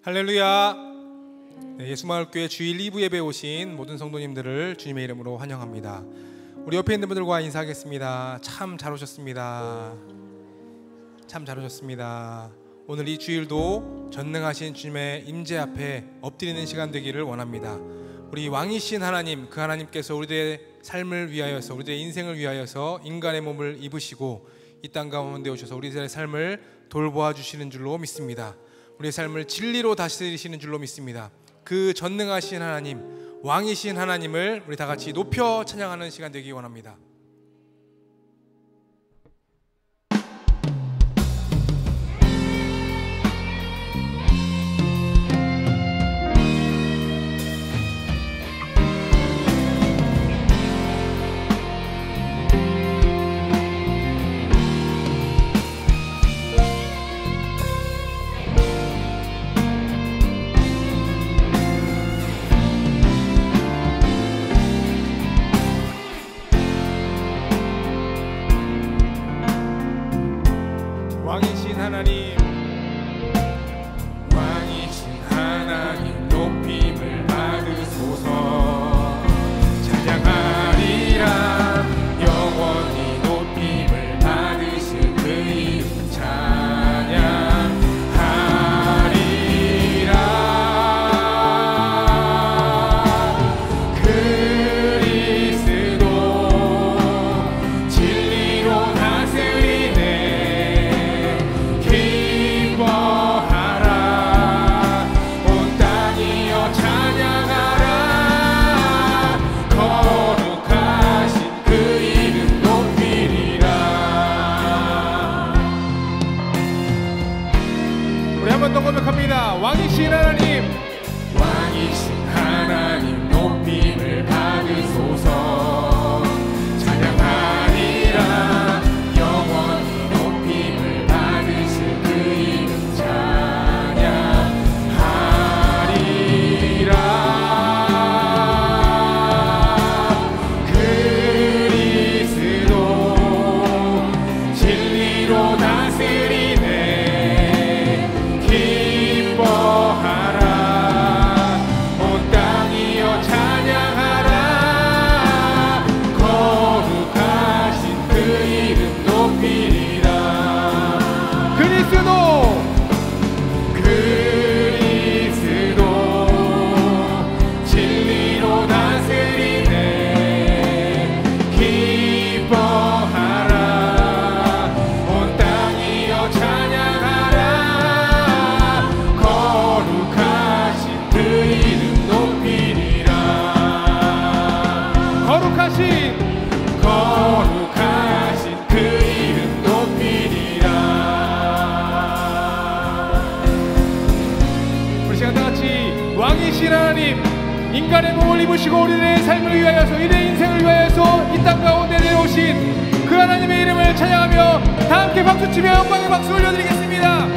할렐루야. 네, 예수마을교회 주일 2부 예배에 오신 모든 성도님들을 주님의 이름으로 환영합니다. 우리 옆에 있는 분들과 인사하겠습니다. 참 잘 오셨습니다. 참 잘 오셨습니다. 오늘 이 주일도 전능하신 주님의 임재 앞에 엎드리는 시간 되기를 원합니다. 우리 왕이신 하나님, 그 하나님께서 우리들의 삶을 위하여서, 우리들의 인생을 위하여서 인간의 몸을 입으시고 이 땅 가운데 오셔서 우리들의 삶을 돌보아 주시는 줄로 믿습니다. 우리의 삶을 진리로 다스리시는 줄로 믿습니다. 그 전능하신 하나님, 왕이신 하나님을 우리 다 같이 높여 찬양하는 시간 되기 원합니다. 인간의 몸을 입으시고 우리들의 삶을 위하여서, 우리의 인생을 위하여서 이 땅 가운데 내려오신 그 하나님의 이름을 찬양하며 다 함께 박수치며 영광의 박수 올려드리겠습니다.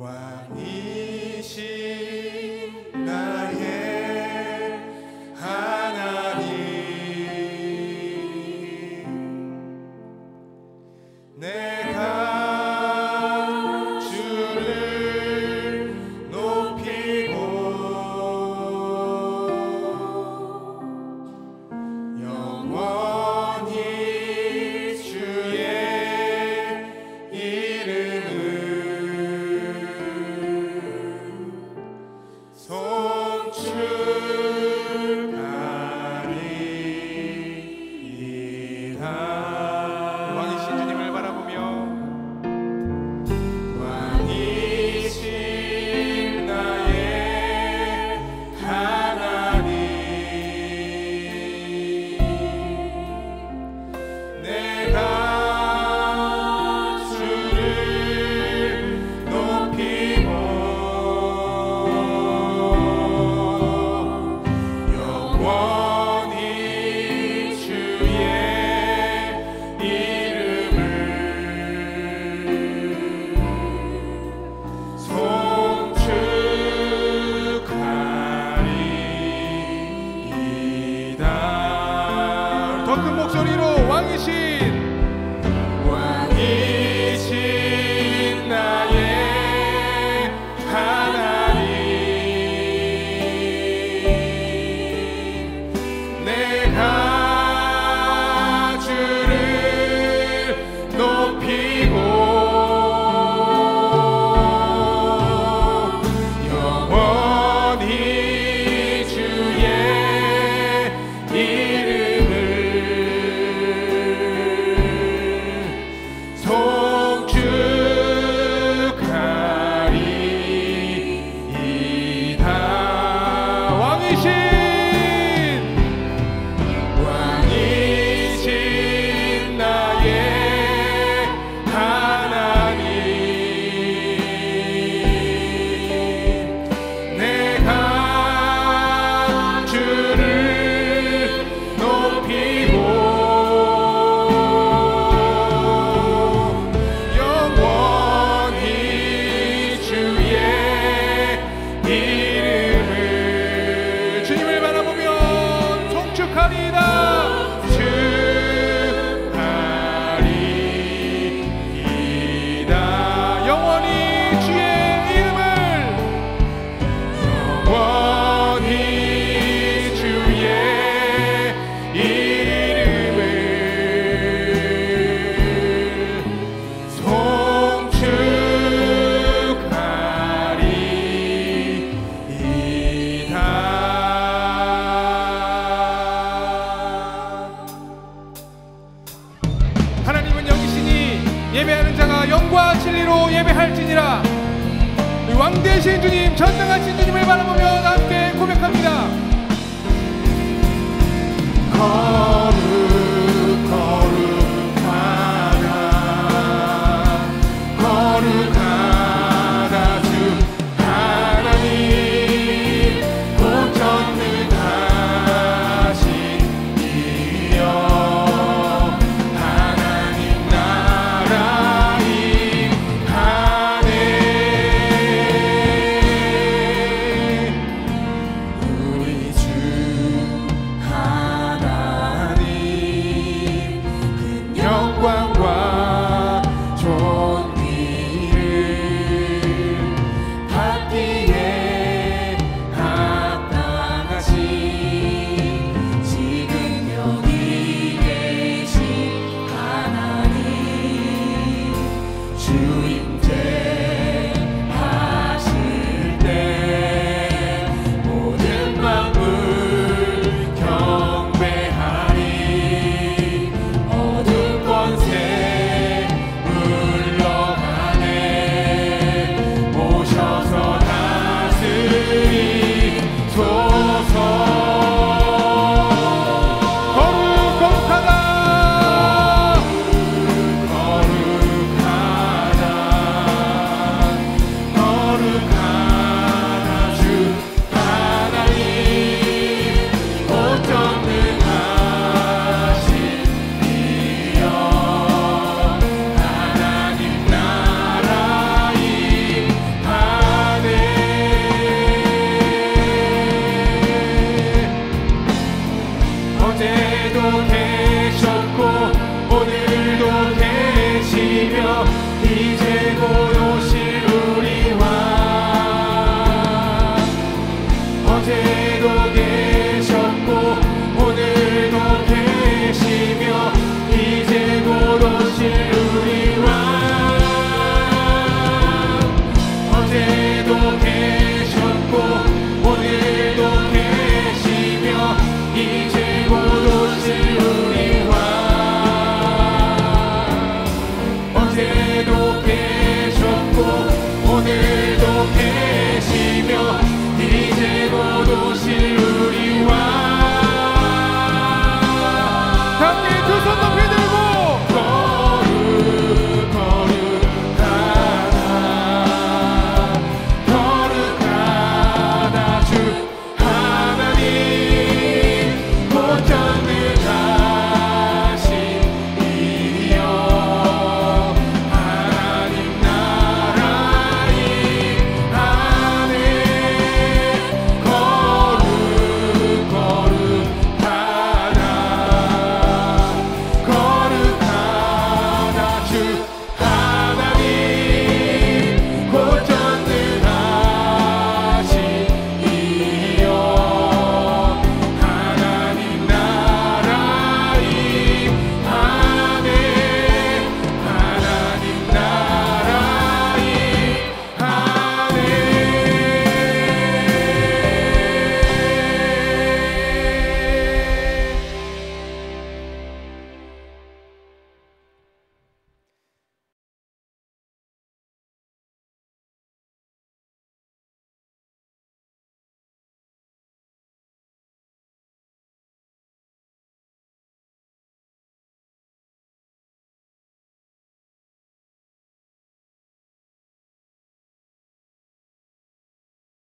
왕이신 나의 하나님, 내가 주를 높이고 영원히 주의 이름을 할지니라. 왕 대신 주님, 전능하신 주님을 바라보며 함께 고백합니다.